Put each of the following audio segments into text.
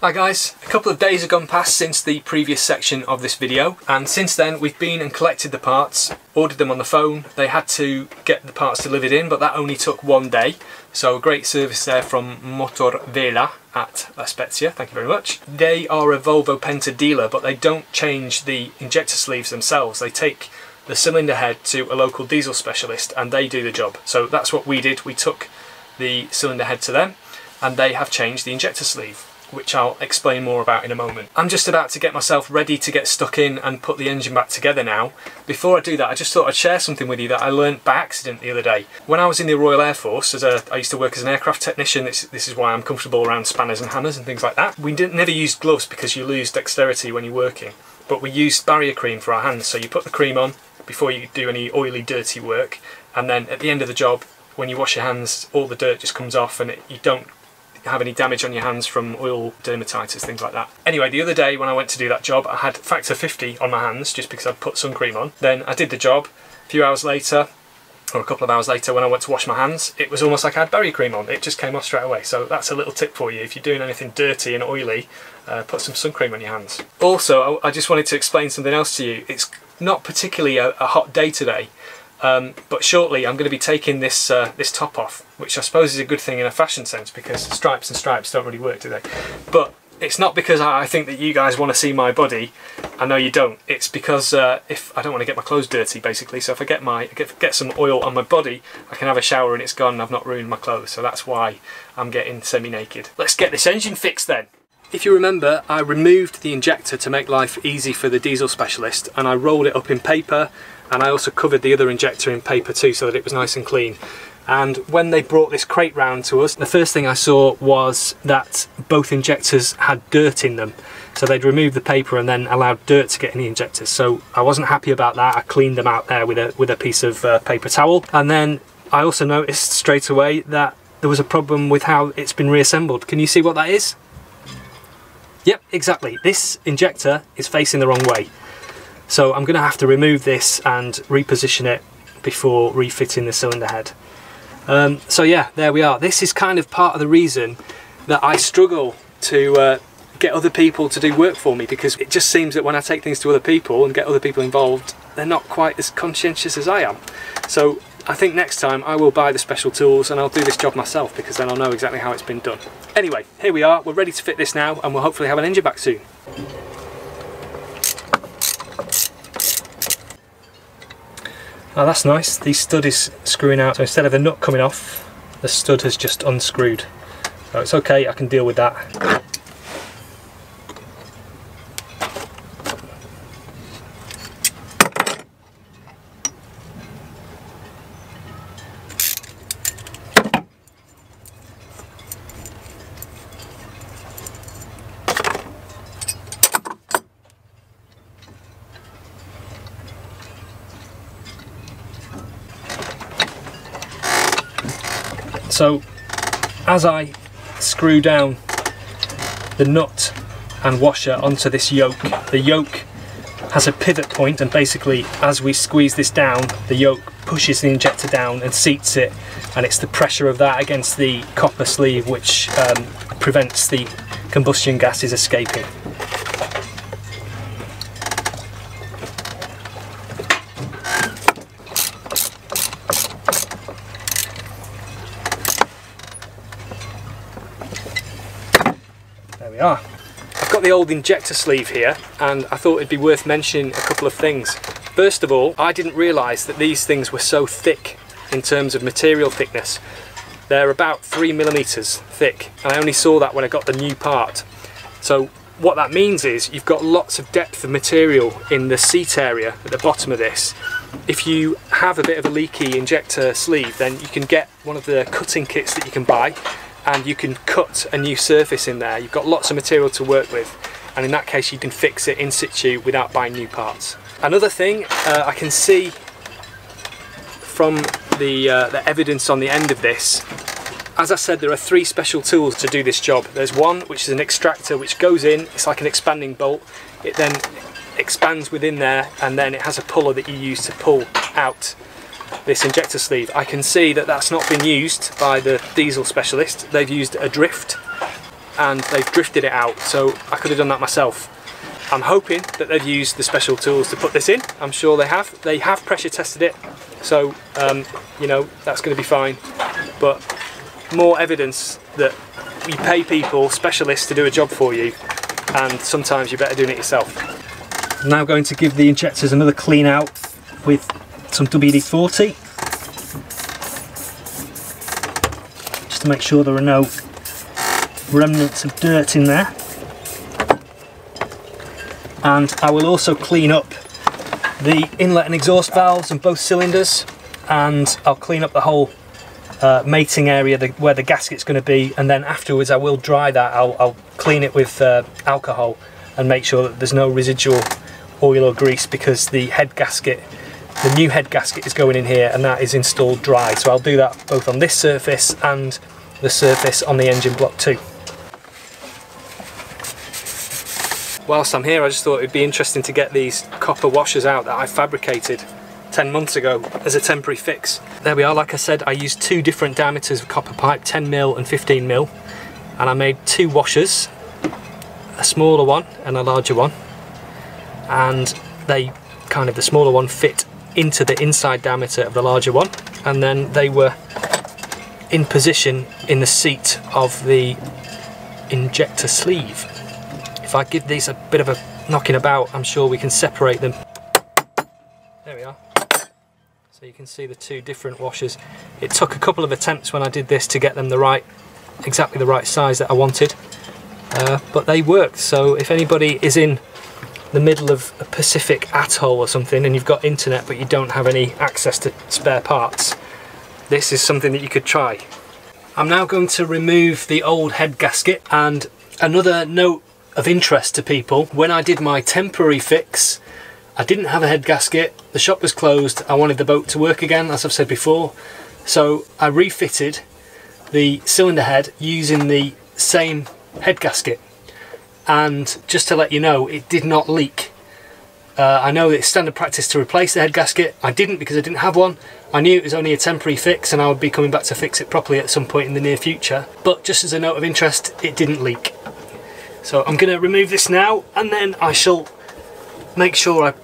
Hi guys, a couple of days have gone past since the previous section of this video, and since then we've been and collected the parts, ordered them on the phone. They had to get the parts delivered in, but that only took one day, so a great service there from Motor Vela at La Spezia, thank you very much. They are a Volvo Penta dealer, but they don't change the injector sleeves themselves. They take the cylinder head to a local diesel specialist and they do the job. So that's what we did, we took the cylinder head to them and they have changed the injector sleeve, which I'll explain more about in a moment. I'm just about to get myself ready to get stuck in and put the engine back together now. Before I do that, I just thought I'd share something with you that I learned by accident the other day. When I was in the Royal Air Force, I used to work as an aircraft technician. This is why I'm comfortable around spanners and hammers and things like that. We never used gloves because you lose dexterity when you're working, but we used barrier cream for our hands. So you put the cream on before you do any oily, dirty work, and then at the end of the job, when you wash your hands, all the dirt just comes off and you don't have any damage on your hands from oil, dermatitis, things like that. Anyway, the other day when I went to do that job, I had factor 50 on my hands just because I'd put sun cream on. Then I did the job. A few hours later, or a couple of hours later, when I went to wash my hands, it was almost like I had barrier cream on. It just came off straight away. So that's a little tip for you. If you're doing anything dirty and oily, put some sun cream on your hands. Also, I just wanted to explain something else to you. It's not particularly a hot day today. But shortly I'm going to be taking this this top off, which I suppose is a good thing in a fashion sense because stripes and stripes don't really work, do they? But it's not because I think that you guys want to see my body. I know you don't. It's because if I don't want to get my clothes dirty, basically. So if I get some oil on my body, I can have a shower and it's gone and I've not ruined my clothes. So that's why I'm getting semi-naked. Let's get this engine fixed then. If you remember, I removed the injector to make life easy for the diesel specialist and I rolled it up in paper, and I also covered the other injector in paper too so that it was nice and clean. And when they brought this crate round to us, the first thing I saw was that both injectors had dirt in them. So they'd removed the paper and then allowed dirt to get in the injectors. So I wasn't happy about that. I cleaned them out there with a piece of paper towel. And then I also noticed straight away that there was a problem with how it's been reassembled. Can you see what that is? Yep, exactly. This injector is facing the wrong way. So I'm going to have to remove this and reposition it before refitting the cylinder head. So yeah, there we are. This is kind of part of the reason that I struggle to get other people to do work for me, because it just seems that when I take things to other people and get other people involved, they're not quite as conscientious as I am. So I think next time I will buy the special tools and I'll do this job myself, because then I'll know exactly how it's been done. Anyway, here we are. We're ready to fit this now and we'll hopefully have an engine back soon. Oh, that's nice. The stud is screwing out, so instead of the nut coming off, the stud has just unscrewed. So it's okay, I can deal with that. So as I screw down the nut and washer onto this yoke, the yoke has a pivot point, and basically as we squeeze this down, the yoke pushes the injector down and seats it, and it's the pressure of that against the copper sleeve which prevents the combustion gases escaping. Ah, I've got the old injector sleeve here and I thought it'd be worth mentioning a couple of things. First of all, I didn't realise that these things were so thick in terms of material thickness. They're about 3mm thick, and I only saw that when I got the new part. So what that means is you've got lots of depth of material in the seat area at the bottom of this. If you have a bit of a leaky injector sleeve, then you can get one of the cutting kits that you can buy, and you can cut a new surface in there. You've got lots of material to work with, and in that case you can fix it in situ without buying new parts. Another thing I can see from the evidence on the end of this, as I said, there are three special tools to do this job. There's one which is an extractor which goes in, it's like an expanding bolt, it then expands within there and then it has a puller that you use to pull out this injector sleeve. I can see that that's not been used by the diesel specialist. They've used a drift. and they've drifted it out, so I could have done that myself. I'm hoping that they've used the special tools to put this in. I'm sure they have. They have pressure tested it, so you know, that's going to be fine. But more evidence that you pay people, specialists, to do a job for you, and sometimes you're better doing it yourself. I'm now going to give the injectors another clean out with some WD-40. Just to make sure there are no remnants of dirt in there. And I will also clean up the inlet and exhaust valves and both cylinders, and I'll clean up the whole mating area where the gasket's going to be, and then afterwards I will dry that. I'll clean it with alcohol and make sure that there's no residual oil or grease, because the head gasket, the new head gasket, is going in here, and that is installed dry. So I'll do that both on this surface and the surface on the engine block too. Whilst I'm here, I just thought it'd be interesting to get these copper washers out that I fabricated 10 months ago as a temporary fix. There we are. Like I said, I used two different diameters of copper pipe, 10mm and 15mm, and I made two washers, a smaller one and a larger one, and they kind of, the smaller one fit into the inside diameter of the larger one, and then they were in position in the seat of the injector sleeve. If I give these a bit of a knocking about, I'm sure we can separate them. There we are. So you can see the two different washers. It took a couple of attempts when I did this to get them the right, exactly the right size that I wanted, but they worked. So if anybody is in the middle of a Pacific atoll or something and you've got internet but you don't have any access to spare parts, this is something that you could try. I'm now going to remove the old head gasket. And another note of interest to people: when I did my temporary fix, I didn't have a head gasket, the shop was closed, I wanted the boat to work again, as I've said before, so I refitted the cylinder head using the same head gasket. And just to let you know, it did not leak. I know it's standard practice to replace the head gasket. I didn't, because I didn't have one. I knew it was only a temporary fix and I would be coming back to fix it properly at some point in the near future, but just as a note of interest, it didn't leak. So I'm going to remove this now, and then I shall make sure I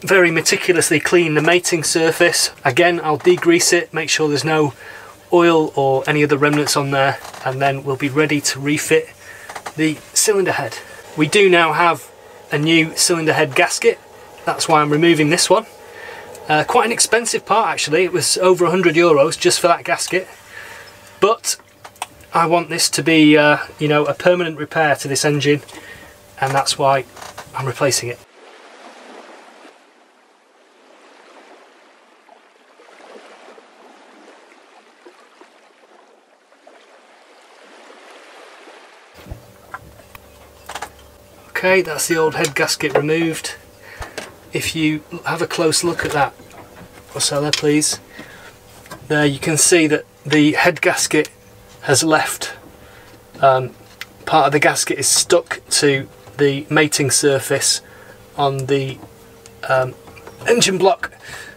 very meticulously clean the mating surface. Again, I'll degrease it, make sure there's no oil or any other remnants on there, and then we'll be ready to refit the cylinder head. We do now have a new cylinder head gasket, that's why I'm removing this one. Quite an expensive part actually, it was over €100 just for that gasket, but I want this to be you know, a permanent repair to this engine, and that's why I'm replacing it. Okay, that's the old head gasket removed. If you have a close look at that, Rossella, please. There, you can see that the head gasket has left. Part of the gasket is stuck to the mating surface on the engine block,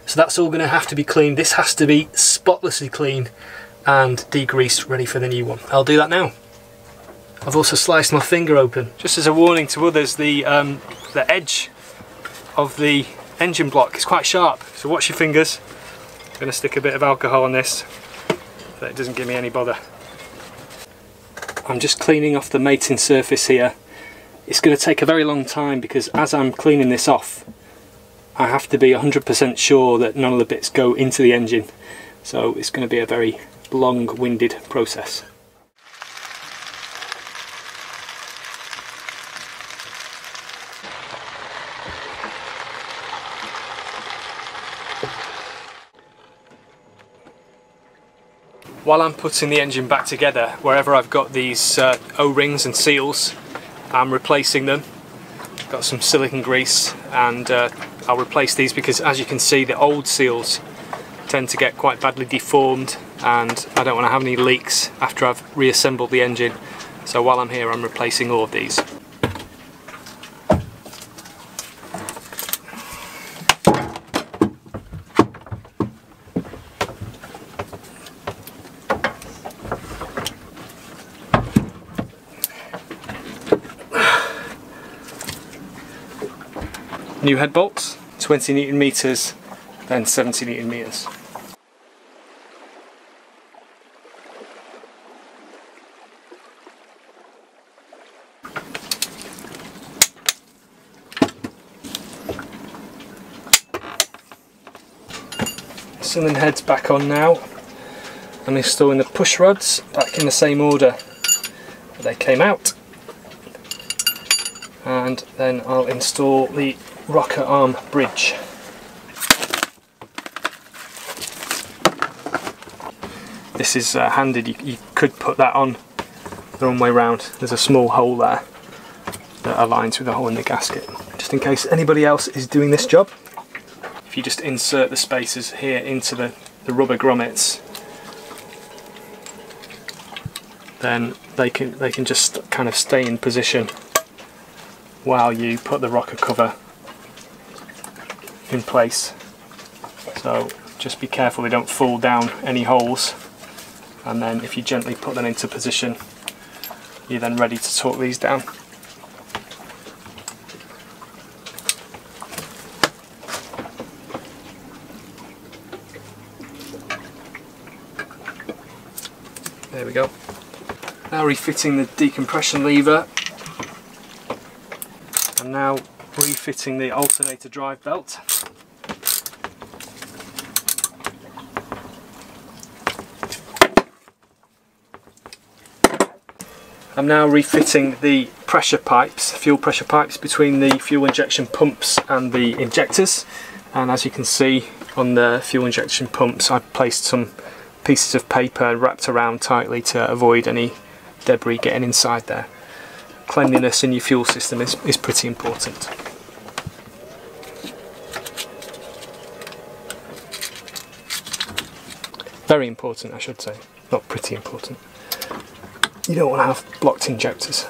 so that's all going to have to be cleaned. This has to be spotlessly clean and degreased, ready for the new one. I'll do that now. I've also sliced my finger open. Just as a warning to others, the edge of the engine block is quite sharp, so watch your fingers. I'm going to stick a bit of alcohol on this so that it doesn't give me any bother. I'm just cleaning off the mating surface here. It's going to take a very long time, because as I'm cleaning this off, I have to be 100% sure that none of the bits go into the engine, so it's going to be a very long-winded process. While I'm putting the engine back together, wherever I've got these O-rings and seals, I'm replacing them. Got some silicone grease, and I'll replace these, because as you can see, the old seals tend to get quite badly deformed, and I don't want to have any leaks after I've reassembled the engine. So while I'm here, I'm replacing all of these. new head bolts, 20 Newton meters, then 70 Newton meters. Sealing heads back on now. I'm installing the push rods back in the same order that they came out. And then I'll install the rocker arm bridge. This is handed, you could put that on the wrong way round. There's a small hole there that aligns with the hole in the gasket. Just in case anybody else is doing this job, if you just insert the spacers here into the rubber grommets, then they can just kind of stay in position while you put the rocker cover in place. So just be careful they don't fall down any holes, and then if you gently put them into position, you're then ready to torque these down. There we go. Now refitting the decompression lever. I'm now refitting the alternator drive belt. I'm now refitting the pressure pipes, fuel pressure pipes between the fuel injection pumps and the injectors. And as you can see on the fuel injection pumps, I've placed some pieces of paper wrapped around tightly to avoid any debris getting inside there. Cleanliness in your fuel system is pretty important. Very important, I should say, not pretty important. You don't want to have blocked injectors.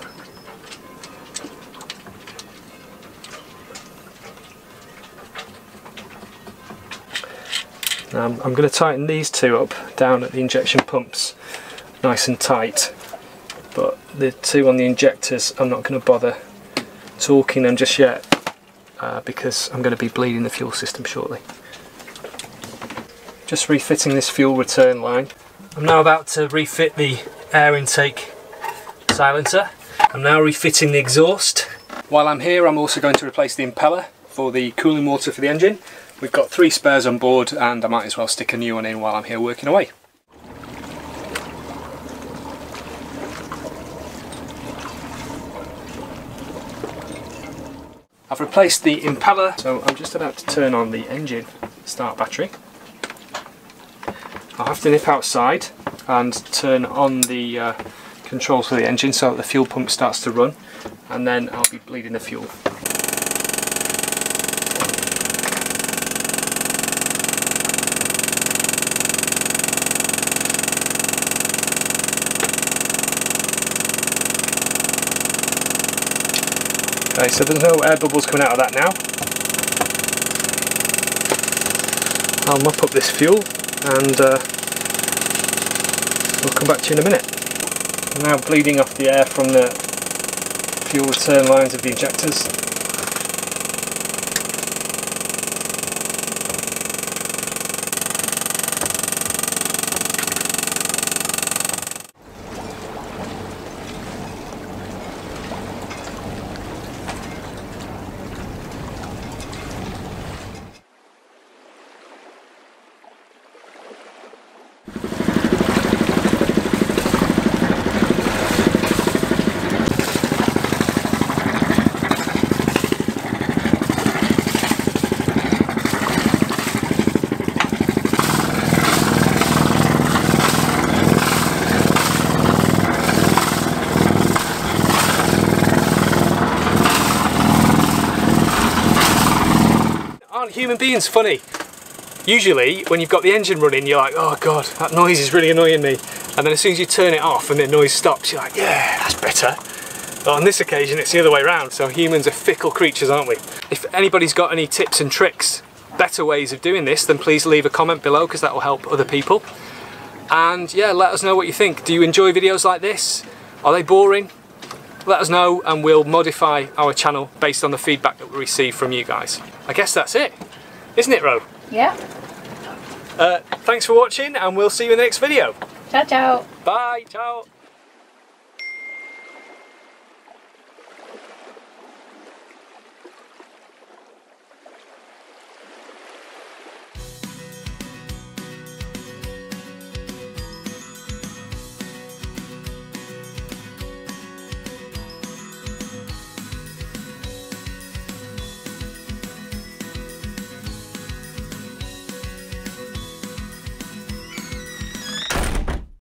Now I'm going to tighten these two up down at the injection pumps, nice and tight. But the two on the injectors, I'm not going to bother torquing them just yet because I'm going to be bleeding the fuel system shortly. Just refitting this fuel return line. I'm now about to refit the air intake silencer. I'm now refitting the exhaust. While I'm here, I'm also going to replace the impeller for the cooling water for the engine. We've got 3 spares on board, and I might as well stick a new one in while I'm here working away. I've replaced the impeller, so I'm just about to turn on the engine start battery. I'll have to nip outside and turn on the controls for the engine so that the fuel pump starts to run, and then I'll be bleeding the fuel. Okay, so there's no air bubbles coming out of that now. I'll mop up this fuel and we'll come back to you in a minute. I'm now bleeding off the air from the fuel return lines of the injectors. Human beings funny. Usually when you've got the engine running, you're like, oh god, that noise is really annoying me, and then as soon as you turn it off and the noise stops, you're like, yeah, that's better. But on this occasion it's the other way around, so humans are fickle creatures, aren't we? If anybody's got any tips and tricks, better ways of doing this, then please leave a comment below, because that will help other people. And yeah, let us know what you think. Do you enjoy videos like this? Are they boring? let us know and we'll modify our channel based on the feedback that we receive from you guys. I guess that's it, isn't it, Ro? Yeah. Thanks for watching and we'll see you in the next video. Ciao, ciao. Bye, ciao.